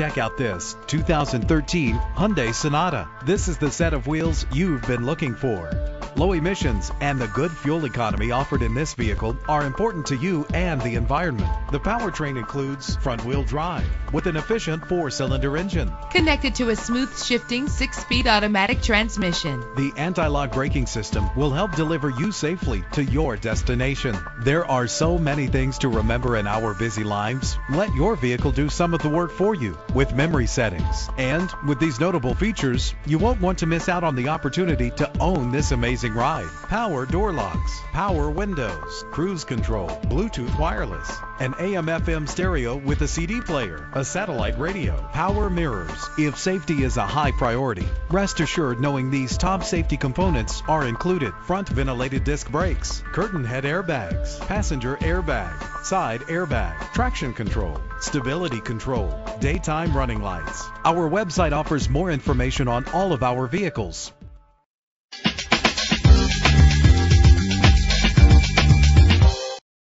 Check out this 2013 Hyundai Sonata. This is the set of wheels you've been looking for. Low emissions and the good fuel economy offered in this vehicle are important to you and the environment. The powertrain includes front-wheel drive with an efficient 4-cylinder engine connected to a smooth shifting 6-speed automatic transmission. The anti-lock braking system will help deliver you safely to your destination. There are so many things to remember in our busy lives. Let your vehicle do some of the work for you with memory settings. And with these notable features, you won't want to miss out on the opportunity to own this amazing ride. Power door locks, power windows, cruise control, Bluetooth wireless, an AM/FM stereo with a CD player, a satellite radio, power mirrors. If safety is a high priority, rest assured knowing these top safety components are included: front ventilated disc brakes, curtain head airbags, passenger airbag, side airbag, traction control, stability control, daytime running lights. Our website offers more information on all of our vehicles.